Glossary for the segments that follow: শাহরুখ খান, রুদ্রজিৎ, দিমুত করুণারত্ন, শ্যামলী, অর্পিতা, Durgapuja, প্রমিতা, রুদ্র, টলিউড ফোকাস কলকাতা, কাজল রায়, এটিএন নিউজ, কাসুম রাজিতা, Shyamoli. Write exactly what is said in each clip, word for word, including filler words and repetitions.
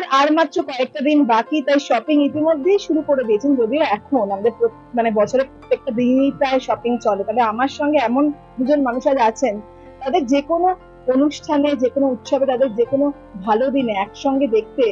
পুজোর আর মাত্র কয়েকটা দিন বাকি, তাই শপিং ইতিমধ্যেই শুরু করে দিয়েছেন। যদিও এখন আমাদের মানে বছরের প্রত্যেকটা দিনই প্রায় শপিং চলে, তবে আমার সঙ্গে এমন দুজন মানুষ আজ আছেন তাদের যে কোনো অনুষ্ঠানে, যে কোনো উৎসবে, তাদের যে কোনো ভালো দিনে একসঙ্গে দেখতে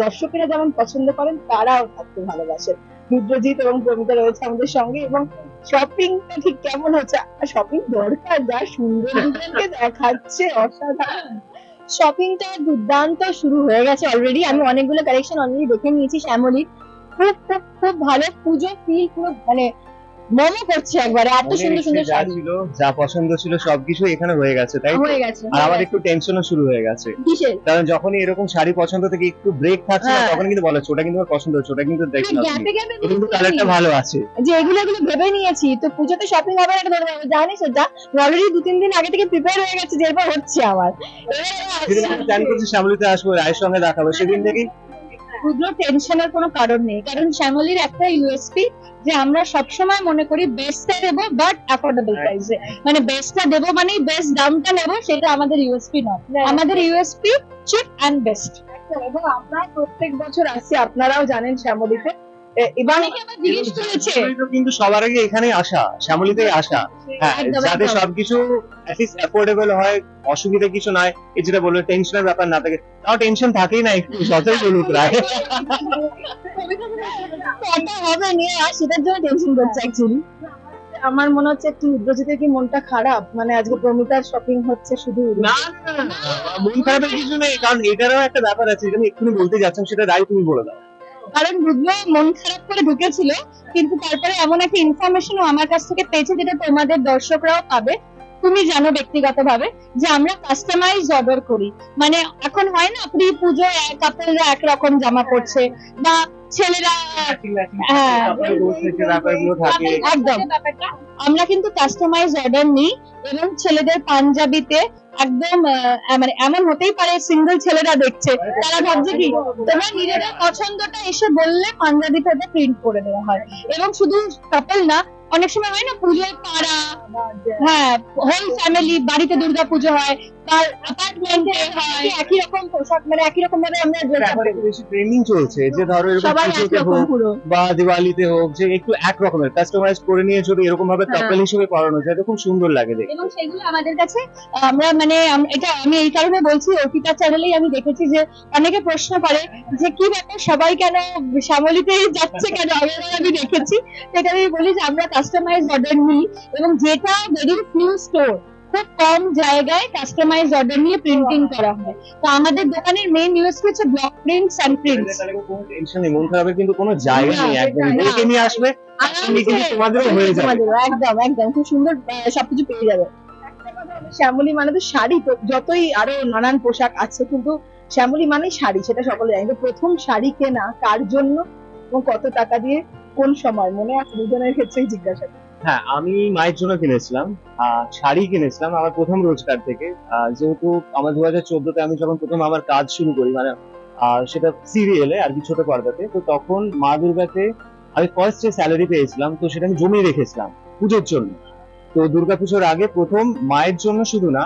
দর্শকেরা যেমন পছন্দ করেন, তারাও থাকতে ভালোবাসেন। রুদ্রজিৎ এবং প্রমিতা রয়েছে আমাদের সঙ্গে। এবং শপিং ঠিক কেমন হচ্ছে? শপিং দরকার, যা সুন্দর দেখাচ্ছে অসাধারণ। শপিংটা দুর্দান্ত শুরু হয়ে গেছে অলরেডি। আমি অনেকগুলো কালেকশন অলরেডি দেখে নিয়েছি শ্যামলী। খুব খুব খুব ভালো, পুজো ফিল পুরো মানে মনে করছে একবারে। এত সুন্দর সুন্দর শাড়ি ছিল, যা পছন্দ ছিল সবকিছু এখানে হয়ে গেছে। তাই আর আমার একটু টেনশনও শুরু হয়ে গেছে, কারণ যখনই এরকম শাড়ি পছন্দ থেকে একটু ব্রেক থাকছে তখন কিন্তু বলে ওটা কিন্তু আমার পছন্দ হচ্ছে, ওটা কিন্তু দেখছি কিন্তু কালারটা ভালো আছে, যে এগুলো এগুলো ভেবে নিয়েছি। তো পুজোতে শপিং হবে এটা ধরে আমি জানি, সেটা অলরেডি দু তিন দিন আগে থেকে প্রিপেয়ার হয়ে গেছে যে এরপর হচ্ছে। আমার প্ল্যান করছি শ্যামলীতে আসবো, রায়ের সঙ্গে দেখা হবে, সেদিন দেখি পুজো টেনশনের কোনো কারণ নেই। কারণ শ্যামলীর একটা ইউএসপি যে আমরা সবসময় মনে করি বেস্টটা দেবো, বাট অ্যাফোর্ডেবল প্রাইসে, মানে বেস্টটা দেবো মানে বেস্ট দামটা নেবো, সেটা আমাদের ইউএসপি নয়। আমাদের ইউএসপি চিপ অ্যান্ড বেস্ট। এবং আমরা প্রত্যেক বছর আসি, আপনারাও জানেন শ্যামলীতে। কিন্তু সবার আগে এখানে আসা, শ্যামলীতেই আসা, হ্যাঁ, যাতে সবকিছু অ্যাফোর্ডেবল হয়, অসুবিধা কিছু নয়। এই যেটা বললো টেনশনের ব্যাপার না থাকে, তাও টেনশন থাকেই না, একটু সচেতন বলুক রায় হবে নিয়ে আর সেটার জন্য টেনশন করছে অ্যাকচুয়ালি। আমার মনে হচ্ছে একটু উদ্যোগীদের কি মনটা খারাপ, মানে আজকে প্রমিতার শপিং হচ্ছে শুধু? না না, মন খারাপের কিছু নেই, কারণ এটারও একটা ব্যাপার আছে, যেটা আমি এক্ষুনি বলতে যাচ্ছিলাম, সেটা রায় তুমি বলে দাও। কারণ বুধবার মন খারাপ করে ঢুকেছিল, কিন্তু তারপরে এমন একটা ইনফরমেশন আমার কাছ থেকে পেয়েছে যেটা তোমাদের দর্শকরাও পাবে। তুমি জানো ব্যক্তিগতভাবে যে আমরা কাস্টমাইজ অর্ডার করি, মানে এখন হয় না প্রি পুজো কাপড়রা একরকম জামা পড়ছে বা ছেলেরা, একদম আমরা কিন্তু কাস্টমাইজ অর্ডার নিই। এবং ছেলেদের পাঞ্জাবিতে একদম মানে এমন হতেই পারে সিঙ্গেল ছেলেরা দেখছে, তারা ভাবছে কি তোমরা নিজেদের পছন্দটা এসে বললে পাঞ্জাবিতে প্রিন্ট করে দেওয়া হয়। এবং শুধু কাপল না, অনেক সময় হয় না পুজোর পাড়া, হ্যাঁ, হোল ফ্যামিলি বাড়িতে দুর্গাপুজো হয়, তার অ্যাপার্টমেন্টে হয়, একই রকম পোশাক, মানে একই রকম ভাবে আমরা ট্রেন্ডিং চলছে যে ধরো বা দিওয়ালিতে হোক, যে একটু এক রকমের কাস্টমাইজ করে নিয়ে যদি এরকম ভাবে কাপল হিসেবে পরানো যায়, খুব সুন্দর লাগে দেখতে। এবং সেগুলো আমাদের কাছে আমরা মানে এটা আমি এই কারণে বলছি, অর্পিতা চ্যানেলেই আমি দেখেছি যে অনেকে প্রশ্ন করে যে কি ব্যাপার সবাই কেন শ্যামলীতে যাচ্ছে, কেন আমি দেখেছি। সেটা আমি বলি যে আমরা কাস্টমাইজ অর্ডার নিই, এবং যেটা ভেরি ফিউ স্টোর, খুব কম জায়গায় কাস্টমাইজ অর্ডার নিয়ে প্রিন্টিং করা হয়। তো আমাদের দোকানের মেইন ইউএসপি হচ্ছে ব্লক প্রিন্টস এন্ড প্রিন্টস। কোনো টেনশন নেই, মন খারাপের কিন্তু কোনো জায়গা নেই, একদম এদিকে নিয়ে আসবে, আমি কিন্তু তোমাদেরও হয়ে যাবে, একদম একদম খুব সুন্দর সবকিছু পেয়ে যাবে। শ্যামলী মানে তো শাড়ি, যতই আরো নানান পোশাক আছে কিন্তু শ্যামলী মানে শাড়ি, সেটা সকলে জানি। তো প্রথম শাড়ি কেনা কার জন্য এবং কত টাকা দিয়ে কোন সময়, মনে আছে দুজনের ক্ষেত্রেই জিজ্ঞাসা? হ্যাঁ, আমি মায়ের জন্য কিনেছিলাম, শাড়ি কিনেছিলাম আমার প্রথম রোজগার থেকে। যেহেতু আমার দু হাজার চোদ্দতে আমি যখন প্রথম আমার কাজ শুরু করি, মানে সেটা সিরিয়ালে আর কি, ছোট পর্দাতে, তো তখন মা দুর্গাতে আমি ফার্স্ট যে স্যালারি পেয়েছিলাম, তো সেটা আমি জমিয়ে রেখেছিলাম পুজোর জন্য। তো দুর্গাপুজোর আগে প্রথম মায়ের জন্য শুধু না,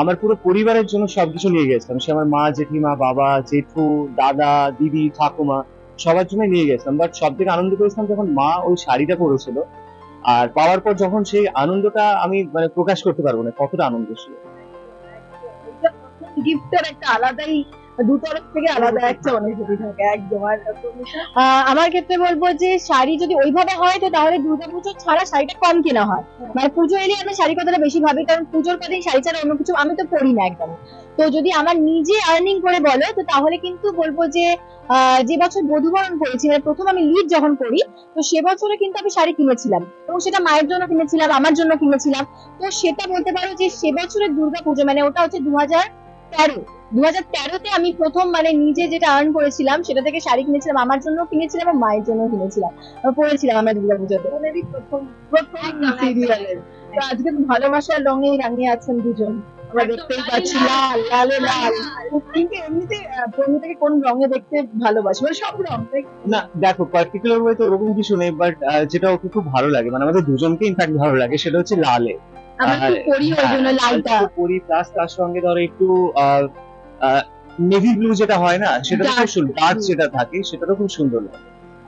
আমার পুরো পরিবারের জন্য সবকিছু নিয়ে গেছিলাম। সে আমার মা, জেঠিমা, বাবা, জেঠু, দাদা, দিদি, ঠাকুমা, সবার জন্য নিয়ে গেছিলাম। বাট সব থেকে আনন্দ পেয়েছিলাম যখন মা ওই শাড়িটা পরেছিল, আর পাওয়ার পর যখন সেই আনন্দটা আমি মানে প্রকাশ করতে পারবো না কতটা আনন্দ ছিল। গিফটের একটা আলাদাই, দুতরফ থেকে আলাদা একটা অনুভূতি থাকে একদম। আর আমার ক্ষেত্রে বলবো যে শাড়ি যদি ওইভাবে হয় তো তাহলে দুর্গাপুজো ছাড়া শাড়িটা কম কেনা হয়, মানে পুজো এলে আমি শাড়ি কথাটা বেশি ভাবি, কারণ পুজোর কদিন শাড়ি ছাড়া অন্য কিছু আমি তো পরি না একদম। তো যদি আমার নিজে আর্নিং করে বলো তো তাহলে কিন্তু বলবো যে আহ যে বছর বধুবরণ করেছি, মানে প্রথম আমি লিড যখন করি, তো সে বছরে কিন্তু আমি শাড়ি কিনেছিলাম, এবং সেটা মায়ের জন্য কিনেছিলাম, আমার জন্য কিনেছিলাম। তো সেটা বলতে পারো যে সে বছরের দুর্গাপুজো, মানে ওটা হচ্ছে দু হাজার তেরো দু হাজার তেরোতে আমি প্রথম মানে নিজে যেটা আর্ন করেছিলাম সেটা থেকে শাড়ি কিনেছিলাম, আমার জন্য কিনেছিলাম এবং মায়ের জন্য কিনেছিলাম, পরেছিলাম আমরা দুর্গাপুজোতে। আজকে ভালোবাসার রঙে রাঙিয়ে আছেন দুজন, আমরা দেখতেই পাচ্ছি লাল লাল লাল। কিন্তু এমনিতে প্রমিতাকে কোন রঙে দেখতে ভালোবাসি? মানে সব রঙ না, দেখো পার্টিকুলার ওই তো ওরকম কিছু নেই, বাট যেটা ওকে খুব ভালো লাগে, মানে আমাদের দুজনকে ইনফ্যাক্ট ভালো লাগে, সেটা হচ্ছে লালে। আমরা পরি ওই জন্য লালটা পরি, প্লাস তার সঙ্গে ধরো একটু নেভি ব্লু যেটা হয় না সেটা তো ডার্ক যেটা থাকে সেটা তো খুব সুন্দর লাগে।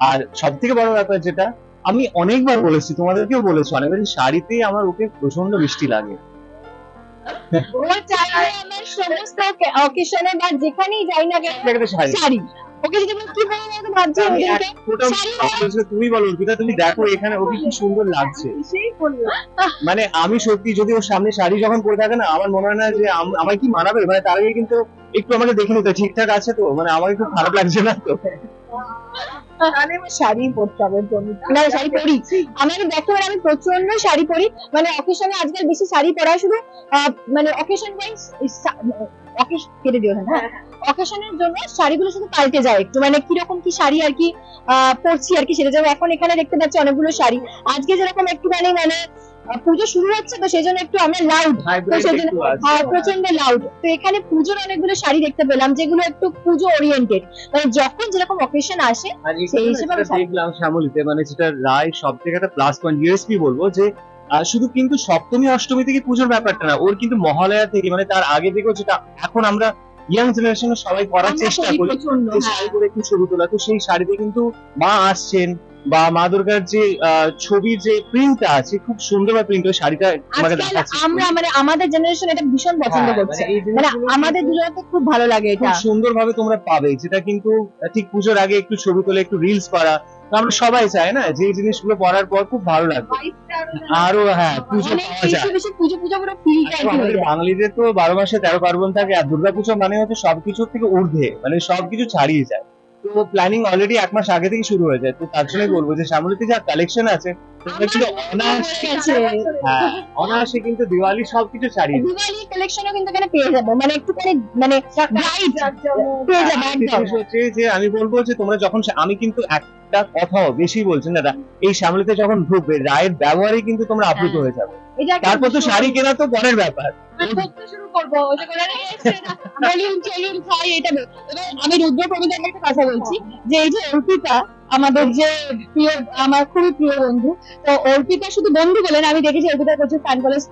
আর সব থেকে বড় ব্যাপার যেটা আমি অনেকবার বলেছি, তোমাদেরকেও বলেছি অনেকবার, শাড়িতে আমার ওকে প্রচন্ড মিষ্টি লাগে। যেখানেই যাই না শাড়ি মানে আমি সত্যি যদি ওর সামনে শাড়ি যখন পরে থাকে না আমার মনে হয় না যে আমায় কি মানাবে, মানে তার আগে কিন্তু একটু আমাকে দেখে নিতে ঠিকঠাক আছে তো, মানে আমার একটু খারাপ লাগছে না তো। আমি শাড়ি পরতে হবে, না শাড়ি পরি আমি দেখো, আমি প্রচন্ড শাড়ি পরি, মানে অকেশনে আজকাল বেশি শাড়ি পরা, শুধু মানে অকেশন ওয়াইজ কেটে দিও না, অকেশনের জন্য শাড়িগুলো শুধু পাল্টে যায় একটু, মানে কিরকম কি শাড়ি আর কি পরছি আর কি সেটা যাবো। এখন এখানে দেখতে পাচ্ছি অনেকগুলো শাড়ি, আজকে যেরকম একটুখানি মানে পুজো শুরু হচ্ছে তো সেই জন্য একটু আমরা লাউড, তো সেই জন্য প্রচন্ড লাউড, তো এখানে পুজোর অনেকগুলো শাড়ি দেখতে পেলাম যেগুলো একটু পুজো ওরিয়েন্টেড, মানে যখন যেরকম অকেশন আসে সেই হিসেবে দেখলাম। শ্যামলীতে মানে যেটা রায় সব থেকে একটা প্লাস পয়েন্ট ইউএসপি বলবো যে শুধু কিন্তু সপ্তমী অষ্টমী থেকে পুজোর ব্যাপারটা না, ওর কিন্তু মহালয়া থেকে মানে তার আগে থেকেও যেটা এখন আমরা ইয়াং জেনারেশনের সবাই করার চেষ্টা করি একটু ছবি তোলা, তো সেই শাড়িতে কিন্তু মা আসছেন বা মা দুর্গার যে ছবির যে প্রিন্টটা আছে খুব সুন্দর, বা প্রিন্ট ওই শাড়িটা আমাকে দেখাচ্ছে, আমরা মানে আমাদের জেনারেশন এটা ভীষণ পছন্দ করছে, মানে আমাদের দুজনকে খুব ভালো লাগে, এটা খুব সুন্দরভাবে তোমরা পাবে, যেটা কিন্তু ঠিক পুজোর আগে একটু ছবি তোলা একটু রিলস করা আমরা সবাই চাই না, যে জিনিসগুলো পরার পর খুব ভালো লাগবে আরো। হ্যাঁ পুজো বাঙালিদের তো বারো মাসে তেরো পার্বণ থাকে, আর দুর্গাপুজো মানে হচ্ছে সবকিছুর থেকে ঊর্ধ্বে, মানে সবকিছু ছাড়িয়ে যায়, তো প্ল্যানিং অলরেডি এক মাস আগে থেকে শুরু হয়ে যায়। তো তার জন্যই বলবো যে শ্যামলীতে যা কালেকশন আছে অনায়াসে কিন্তু দিওয়ালি সবকিছু ছাড়িয়ে দিওয়ালি কালেকশনও কিন্তু এখানে পেয়ে যাবে, মানে একটুখানি মানে পেয়ে যাবে একদম। যে আমি বলবো যে তোমরা যখন, আমি কিন্তু একটা কথাও বেশি বলছি না, এই শ্যামলীতে যখন ঢুকবে রায়ের ব্যবহারে কিন্তু তোমরা আপ্লুত হয়ে যাবে, তারপর তো শাড়ি কেনা তো পরের ব্যাপার। আমি রুদ্র প্রমিতা একটা কথা বলছি যে এই যে অর্পিতা আমাদের যে প্রিয়, আমার খুবই প্রিয় বন্ধু, তো অর্পিতা শুধু বন্ধু বলেন, আমি দেখেছি অর্পিতা করছে ফ্যান কলেজ,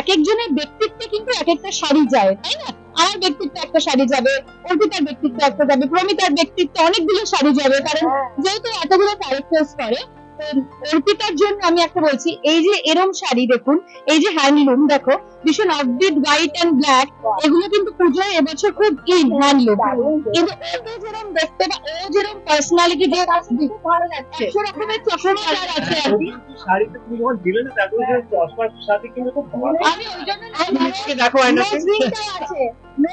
এক একজনের ব্যক্তিত্বে কিন্তু এক একটা শাড়ি যায় তাই না, আমার ব্যক্তিত্ব একটা শাড়ি যাবে, অর্পিতার ব্যক্তিত্ব একটা যাবে, প্রমিতার ব্যক্তিত্ব অনেকগুলো শাড়ি যাবে, কারণ যেহেতু এতগুলো ক্যারেক্টার করে। অর্পিতার জন্য আমি একটা বলছি, এই যে এরম শাড়ি দেখুন, এই যে হ্যান্ডলুম দেখো ভীষণ অফবিট হোয়াইট এন্ড ব্ল্যাক, এগুলো কিন্তু পুজোয় এবছর খুব ইন হ্যান্ডলুম, কিন্তু ও যেরকম দেখতে বা ও যেরকম পার্সোনালিটি দিয়ে ভালো লাগছে, একশো রকমের চশমা কালার আছে আর কি শাড়িতে, তুমি যখন দিলে না দেখো যে চশমার সাথে কিন্তু খুব ভালো, আমি ওই জন্য আজকে দেখো আয়নাতে রিংটা আছে, নো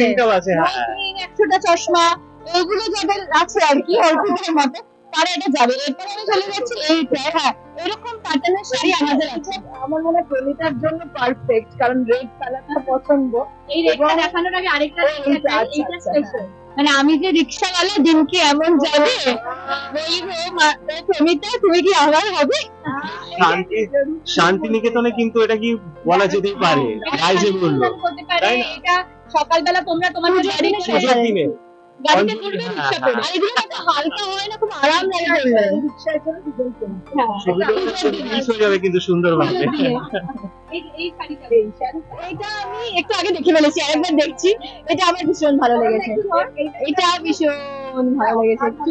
রিংটা আছে, হ্যাঁ একশোটা চশমা ওগুলো যাদের আছে আর কি অর্পিতার মতো তারা এটা যাবে। এরপরে আমি চলে যাচ্ছি এইটা, হ্যাঁ এরকম প্যাটার্নের শাড়ি আমাদের আছে, আমার মনে হয় প্রমিতার জন্য পারফেক্ট, কারণ রেড কালারটা পছন্দ। এই রেডটা দেখানোর আগে আরেকটা এইটা স্পেশাল, মানে আমি যে রিক্সাওয়ালা দিনকে এমন যাবে প্রমিতা তুমি কি আবার হবে শান্তি শান্তিনিকেতনে, কিন্তু এটা কি বলা যেতেই পারে করতে পারে, এটা সকালবেলা তোমরা তোমার দিনে দেখছি, এটা আমার ভীষণ ভালো লেগেছে, এটা ভীষণ ভালো লেগেছে,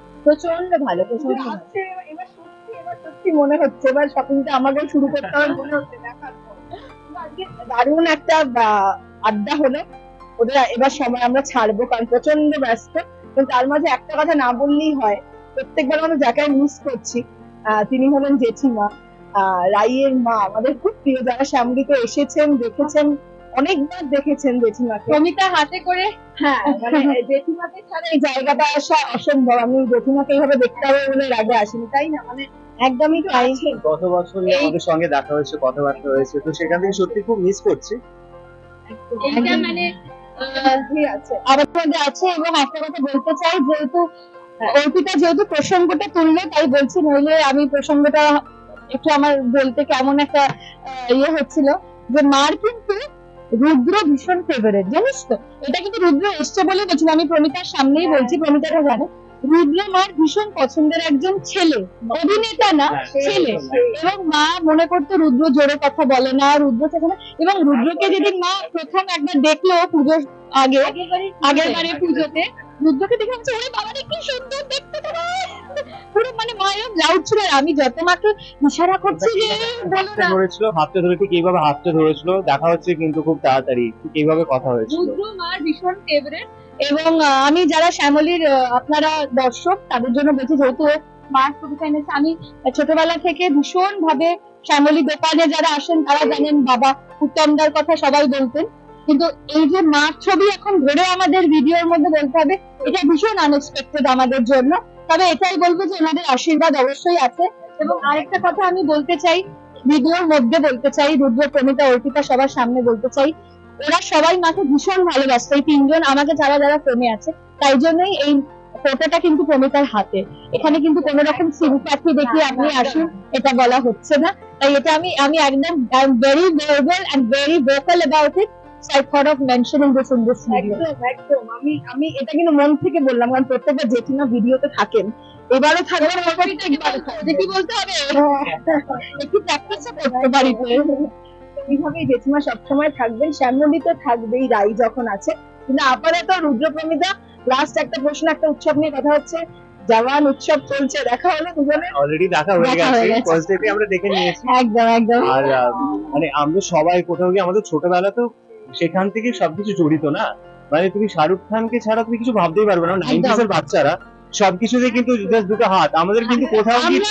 প্রচন্ড ভালো প্রচন্ড মনে হচ্ছে এবার শপিংটা আমাকে শুরু করতে হবে মনে হচ্ছে, দেখার পর আজকে দারুণ একটা আড্ডা হলো ওদের, এবার সময় আমরা ছাড়বো কারণ প্রচন্ড ব্যস্ত, কিন্তু তার মাঝে একটা কথা না বললেই হয়, প্রত্যেকবার আমরা যাকে মিস করছি তিনি হলেন জেঠিমা, আহ রাইয়ের মা, আমাদের খুব প্রিয়, যারা শ্যামলীতে এসেছেন দেখেছেন অনেকবার দেখেছেন জেঠিমাকে, প্রমিতা হাতে করে, হ্যাঁ মানে জেঠিমাকে ছাড়া এই জায়গাটা আসা অসম্ভব, আমি জেঠিমাকে এইভাবে দেখতে হবে বলে আগে আসিনি তাই না, মানে একদমই তাই, গত বছরই আমাদের সঙ্গে দেখা হয়েছে কথাবার্তা হয়েছে, তো সেখান থেকে সত্যি খুব মিস করছি। এটা মানে ঠিক আছে। আর আপনাদের আছে এবং একটা কথা বলতে চাই, যেহেতু অর্পিতা যেহেতু প্রসঙ্গটা তুললে তাই বলছি, নইলে আমি প্রসঙ্গটা একটু আমার বলতে কেমন একটা ইয়ে হচ্ছিল যে মার কিন্তু রুদ্র ভীষণ ফেভারিট, জানিস তো। এটা কিন্তু রুদ্র এসছে বলে বলছিল, আমি প্রমিতার সামনেই বলছি, প্রমিতারা জানে রুদ্র মার ভীষণ পছন্দের একজন ছেলে, অভিনেতা না, ছেলে। এবং মা মনে করতো রুদ্র জোরে কথা বলে না, রুদ্র থাকে না। এবং রুদ্রকে যেদিন মা প্রথম একবার দেখলো পুজোর আগে, আগের বারে পুজোতে রুদ্রকে দেখে বলছে, ওরে বাবা রে কি সুন্দর দেখতে তোরা। পুরো মানে মা এরকম লাউড ছিল, আমি যত মাকে ইশারা করছি যে বলো না, ধরেছিল হাতে ধরে, ঠিক এইভাবে হাতে ধরেছিল। দেখা হচ্ছে কিন্তু খুব তাড়াতাড়ি, ঠিক এইভাবে কথা হয়েছিল। রুদ্র মার ভীষণ ফেভারিট। এবং আমি যারা শ্যামলীর আপনারা দর্শক তাদের জন্য বলছি, যেহেতু মার ছবি এনেছে, আমি ছোটবেলা থেকে ভীষণ ভাবে শ্যামলী দোকানে যারা আসেন তারা জানেন বাবা উত্তমদার কথা সবাই বলতেন, কিন্তু এই যে মার ছবি এখন ঘুরে আমাদের ভিডিওর মধ্যে বলতে হবে, এটা ভীষণ আনএক্সপেক্টেড আমাদের জন্য। তবে এটাই বলবো যে ওনাদের আশীর্বাদ অবশ্যই আছে। এবং আরেকটা কথা আমি বলতে চাই, ভিডিওর মধ্যে বলতে চাই, রুদ্র, প্রমিতা, অর্পিতা সবার সামনে বলতে চাই, ওরা সবাই মাকে ভীষণ ভালোবাসতো, এই তিনজন আমাকে যারা যারা প্রেমে আছে। তাই জন্যই এই ফটোটা কিন্তু প্রমিতার হাতে, এখানে কিন্তু কোন রকম সিম্প্যাথি দেখি আপনি আসুন এটা বলা হচ্ছে না। তাই এটা আমি আমি একদম I am very verbal and very vocal about it. So I thought of mentioning this in this video. আমি আমি এটা কিন্তু মন থেকে বললাম, কারণ প্রত্যেকটা জেঠিমা ভিডিওতে থাকেন, এবারও থাকবেন, ব্যাপারটা একবারে কি বলতে হবে, একটু প্র্যাকটিস করতে পারি তো এইভাবে জেঠিমা সবসময় থাকবেন। শ্যামলী তো থাকবেই, রাই যখন আছে, কিন্তু আপাতত রুদ্র, প্রমিতা। লাস্ট একটা প্রশ্ন, একটা উৎসব নিয়ে কথা হচ্ছে, জওয়ান উৎসব চলছে, দেখা হলো দুজনে? অলরেডি দেখা হয়ে গেছে, পজিটিভলি আমরা দেখে নিয়েছি একদম একদম। আর মানে আমরা সবাই কোথাও গিয়ে আমাদের ছোটবেলা তো সেখান থেকে সবকিছু জড়িত না, মানে তুমি শাহরুখ খানকে ছাড়া তুমি কিছু ভাবতেই পারবে না। নব্বই এর বাচ্চারা সবকিছুতে কিন্তু জাস্ট দুটো হাত, আমাদের কিন্তু কোথাও গিয়ে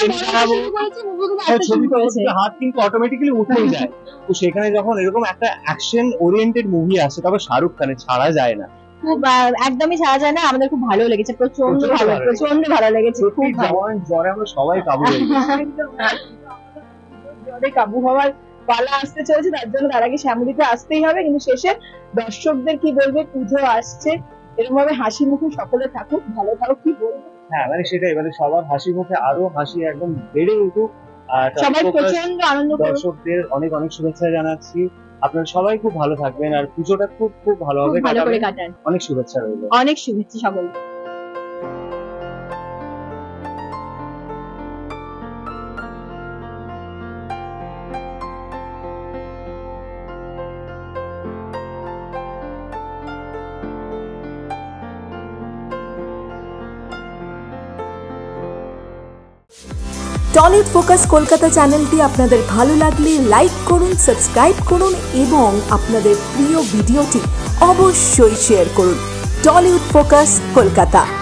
হাত কিন্তু অটোমেটিক্যালি উঠেই যায়। তো সেখানে যখন এরকম একটা অ্যাকশন ওরিয়েন্টেড মুভি আসে, তারপর শাহরুখ খানের ছাড়া যায় না, খুব একদমই ছাড়া যায় না। আমাদের খুব ভালো লেগেছে, প্রচন্ড ভালো, প্রচন্ড ভালো লেগেছে। খুব জ্বরে আমরা সবাই কাবু হয়ে জ্বরে কাবু হওয়ার পালা আসতে চলেছে, তার জন্য তার আগে শ্যামলীতে আসতেই হবে। কিন্তু শেষে দর্শকদের কি বলবে? পুজো আসছে, এরকম ভাবে হাসি মুখে সকলে থাকুক, ভালো থাকুক, কি বলবো? হ্যাঁ, মানে সেটাই, মানে সবার হাসি মুখে আরো হাসি একদম বেড়ে উঠুক। আর সবাই প্রচন্ড আনন্দ করুক। দর্শকদের অনেক অনেক শুভেচ্ছা জানাচ্ছি, আপনারা সবাই খুব ভালো থাকবেন, আর পুজোটা খুব খুব ভালোভাবে কাটান। অনেক শুভেচ্ছা রইল, অনেক শুভেচ্ছা সকলকে। টলিউড ফোকাস কলকাতা চ্যানেলটি আপনাদের ভালো লাগলে লাইক করুন, সাবস্ক্রাইব করুন এবং আপনাদের প্রিয় ভিডিওটি অবশ্যই শেয়ার করুন। টলিউড ফোকাস কলকাতা।